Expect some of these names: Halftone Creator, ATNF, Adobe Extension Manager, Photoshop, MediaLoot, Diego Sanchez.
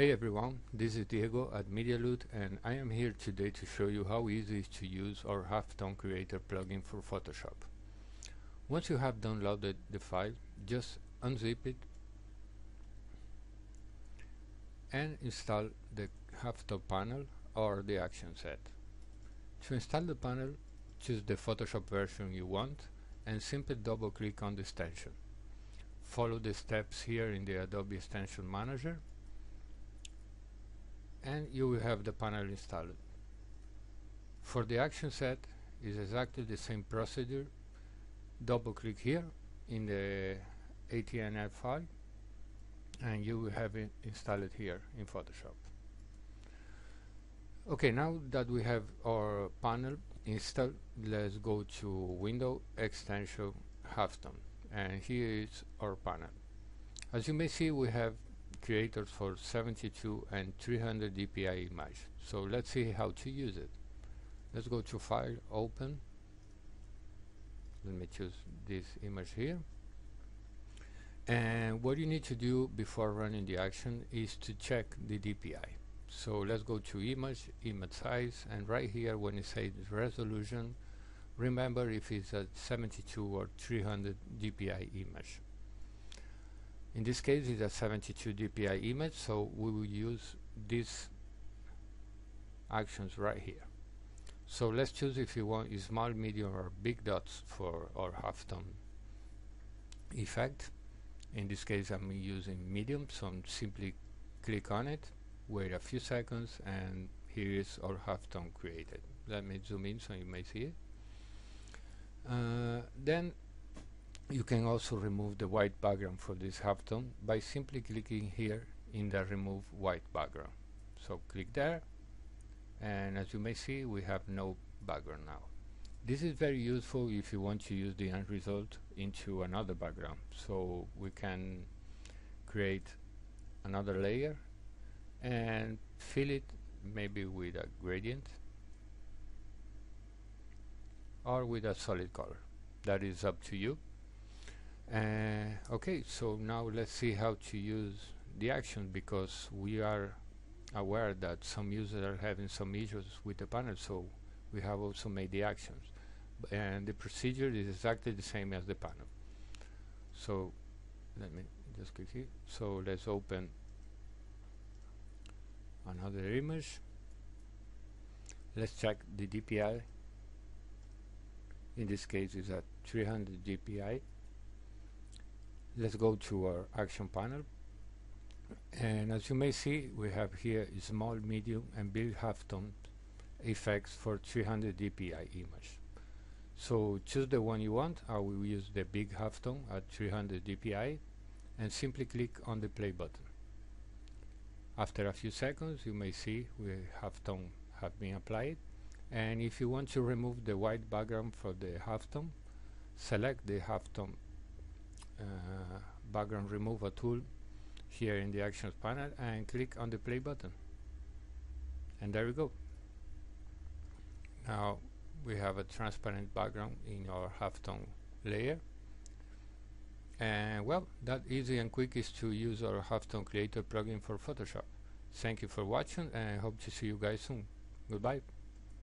Hey everyone, this is Diego at MediaLoot and I am here today to show you how easy it is to use our Halftone Creator plugin for Photoshop. Once you have downloaded the file, just unzip it and install the Halftone panel or the action set. To install the panel, choose the Photoshop version you want and simply double click on the extension. Follow the steps here in the Adobe Extension Manager and you will have the panel installed. For the action set is exactly the same procedure. Double click here in the ATNF file and you will have it installed here in Photoshop. Okay, now that we have our panel installed, let's go to Window, Extension, Halftone, and here is our panel. As you may see, we have creators for 72 and 300 dpi image. So let's see how to use it. Let's go to File, Open. Let me choose this image here. And what you need to do before running the action is to check the DPI. So let's go to Image, Image Size, and right here when it says Resolution, remember if it's a 72 or 300 dpi image. In this case it's a 72 dpi image, so we will use these actions right here. So let's choose if you want small, medium or big dots for our halftone effect. In this case I'm using medium, so I'm simply click on it, wait a few seconds, and here is our halftone created. Let me zoom in so you may see it. Then you can also remove the white background for this halftone by simply clicking here in the remove white background. So click there, and as you may see we have no background now. This is very useful if you want to use the end result into another background. So we can create another layer and fill it maybe with a gradient or with a solid color. That is up to you. Okay, so now let's see how to use the action, because we are aware that some users are having some issues with the panel, so we have also made the actions. And the procedure is exactly the same as the panel. So let me just click here. So let's open another image. Let's check the DPI. In this case it's at 300 DPI. Let's go to our action panel, and as you may see we have here small, medium and big halftone effects for 300 dpi image. So choose the one you want. I will use the big halftone at 300 dpi and simply click on the play button. After a few seconds you may see we halftone have been applied, and if you want to remove the white background for the halftone, select the halftone background remover tool here in the actions panel and click on the play button, and there we go. Now we have a transparent background in our halftone layer. And well, that easy and quick is to use our Halftone Creator plugin for Photoshop. Thank you for watching and I hope to see you guys soon. Goodbye.